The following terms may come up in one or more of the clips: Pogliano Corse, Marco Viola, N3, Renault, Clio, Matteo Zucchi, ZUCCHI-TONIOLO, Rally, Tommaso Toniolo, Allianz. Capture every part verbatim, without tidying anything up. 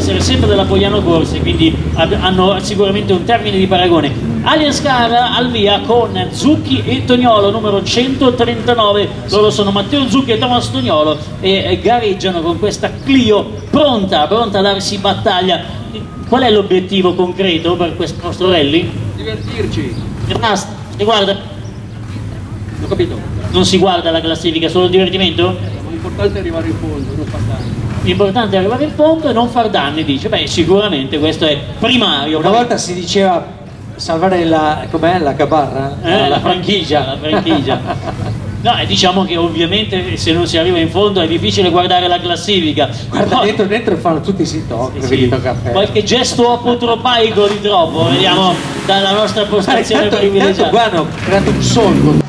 essere sempre della Pogliano Corse, quindi hanno sicuramente un termine di paragone. Allianz Car al via con Zucchi e Toniolo, numero centotrentanove, loro sono Matteo Zucchi e Tommaso Toniolo e gareggiano con questa Clio pronta, pronta a darsi battaglia. Qual è l'obiettivo concreto per questo nostro rally? Divertirci. E basta, si guarda? Ho capito. Non si guarda la classifica, solo il divertimento? L'importante è arrivare in fondo, non far danni. L'importante è arrivare in fondo e non far danni, dice. Beh, sicuramente questo è primario. Una volta si diceva salvare la, com'è, la caparra? Eh, no, la, la franchigia. La franchigia. No, diciamo che ovviamente se non si arriva in fondo è difficile guardare la classifica. Guarda, poi, dentro dentro fanno tutti si tocca, sì, sì. Qualche gesto apotropaico di troppo, vediamo dalla nostra postazione privilegiata. Qua hanno creato un solco.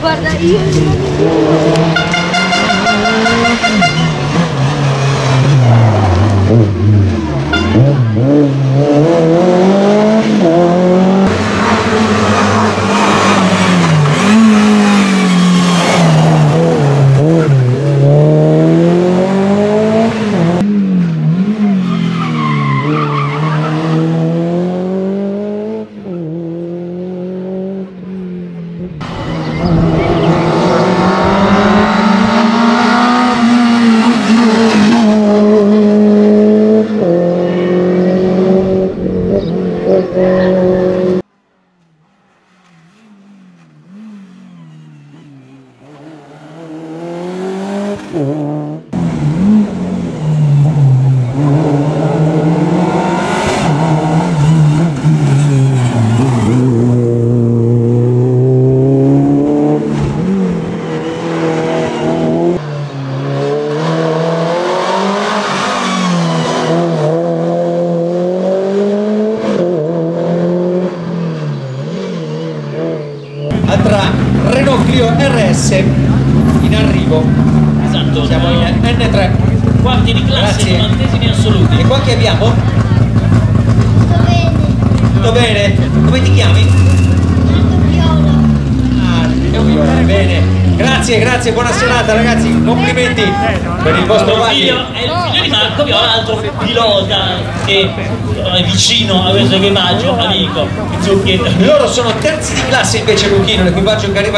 Guarda io Thank you. Altra Renault Clio R S in arrivo. Esatto, siamo in N tre, quarti di classe, novantesimi assoluti. E qua chi abbiamo? Tutto bene. Tutto bene? Come ti chiami? Tutto viola. Ah, tutto viola, bene. Grazie, grazie, buona serata ragazzi, complimenti per il vostro figlio. È il figlio di Marco Viola, altro pilota che è vicino a questo equipaggio, amico Zucchi. Loro sono terzi di classe invece, Lucchino, l'equipaggio che arriva